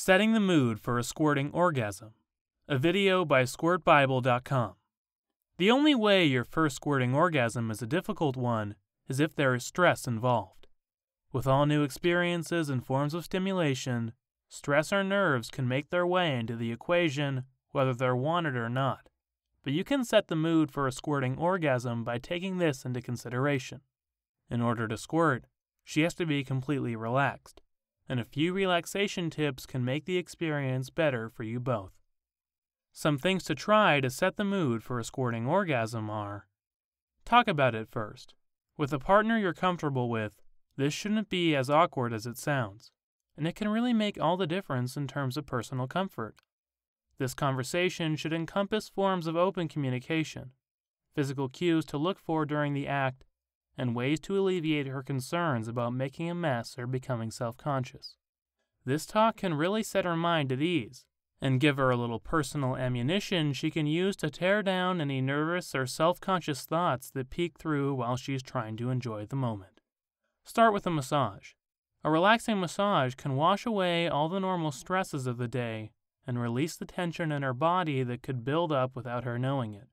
Setting the Mood for a Squirting Orgasm, a video by SquirtBible.com. The only way your first squirting orgasm is a difficult one is if there is stress involved. With all new experiences and forms of stimulation, stress or nerves can make their way into the equation whether they're wanted or not, but you can set the mood for a squirting orgasm by taking this into consideration. In order to squirt, she has to be completely relaxed, and a few relaxation tips can make the experience better for you both. Some things to try to set the mood for a squirting orgasm are: talk about it first. With a partner you're comfortable with, this shouldn't be as awkward as it sounds, and it can really make all the difference in terms of personal comfort. This conversation should encompass forms of open communication, physical cues to look for during the act, and ways to alleviate her concerns about making a mess or becoming self-conscious. This talk can really set her mind at ease and give her a little personal ammunition she can use to tear down any nervous or self-conscious thoughts that peek through while she's trying to enjoy the moment. Start with a massage. A relaxing massage can wash away all the normal stresses of the day and release the tension in her body that could build up without her knowing it.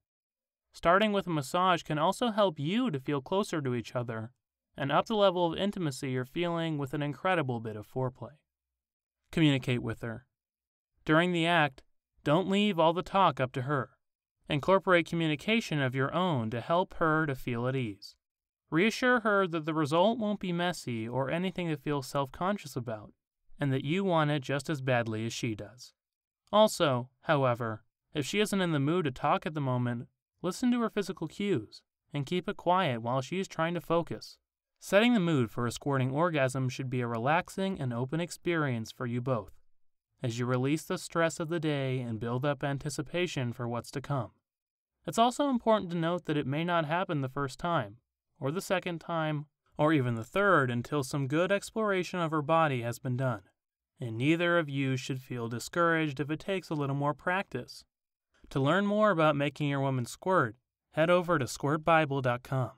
Starting with a massage can also help you to feel closer to each other and up the level of intimacy you're feeling with an incredible bit of foreplay. Communicate with her. During the act, don't leave all the talk up to her. Incorporate communication of your own to help her to feel at ease. Reassure her that the result won't be messy or anything to feel self-conscious about, and that you want it just as badly as she does. Also, however, if she isn't in the mood to talk at the moment, listen to her physical cues, and keep it quiet while she is trying to focus. Setting the mood for a squirting orgasm should be a relaxing and open experience for you both, as you release the stress of the day and build up anticipation for what's to come. It's also important to note that it may not happen the first time, or the second time, or even the third until some good exploration of her body has been done, and neither of you should feel discouraged if it takes a little more practice. To learn more about making your woman squirt, head over to SquirtBible.com.